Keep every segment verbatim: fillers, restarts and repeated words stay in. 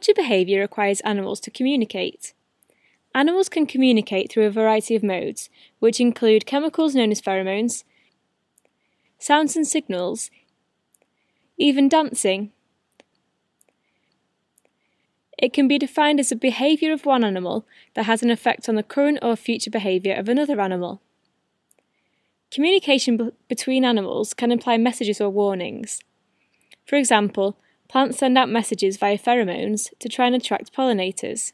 Cooperative behaviour requires animals to communicate. Animals can communicate through a variety of modes, which include chemicals known as pheromones, sounds and signals, even dancing. It can be defined as a behaviour of one animal that has an effect on the current or future behaviour of another animal. Communication be- between animals can imply messages or warnings. For example, plants send out messages via pheromones to try and attract pollinators.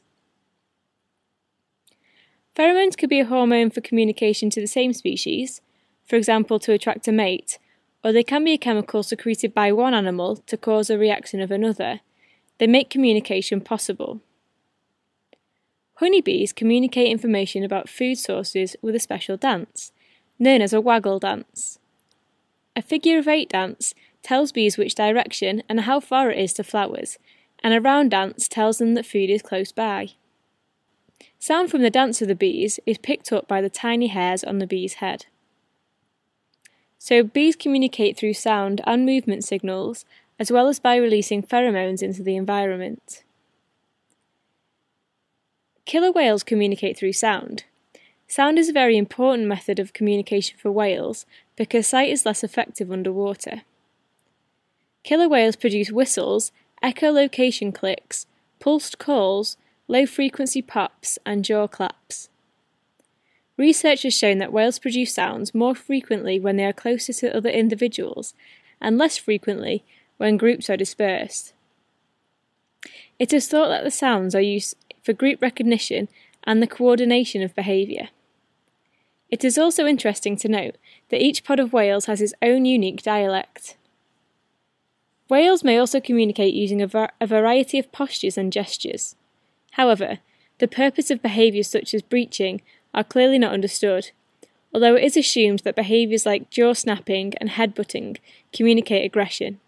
Pheromones could be a hormone for communication to the same species, for example to attract a mate, or they can be a chemical secreted by one animal to cause a reaction of another. They make communication possible. Honeybees communicate information about food sources with a special dance, known as a waggle dance. A figure of eight dance tells bees which direction and how far it is to flowers, and a round dance tells them that food is close by. Sound from the dance of the bees is picked up by the tiny hairs on the bee's head. So bees communicate through sound and movement signals, as well as by releasing pheromones into the environment. Killer whales communicate through sound. Sound is a very important method of communication for whales because sight is less effective underwater. Killer whales produce whistles, echolocation clicks, pulsed calls, low-frequency pops and jaw claps. Research has shown that whales produce sounds more frequently when they are closer to other individuals and less frequently when groups are dispersed. It is thought that the sounds are used for group recognition and the coordination of behaviour. It is also interesting to note that each pod of whales has its own unique dialect. Whales may also communicate using a, var- a variety of postures and gestures. However, the purpose of behaviours such as breaching are clearly not understood, although it is assumed that behaviours like jaw snapping and headbutting communicate aggression.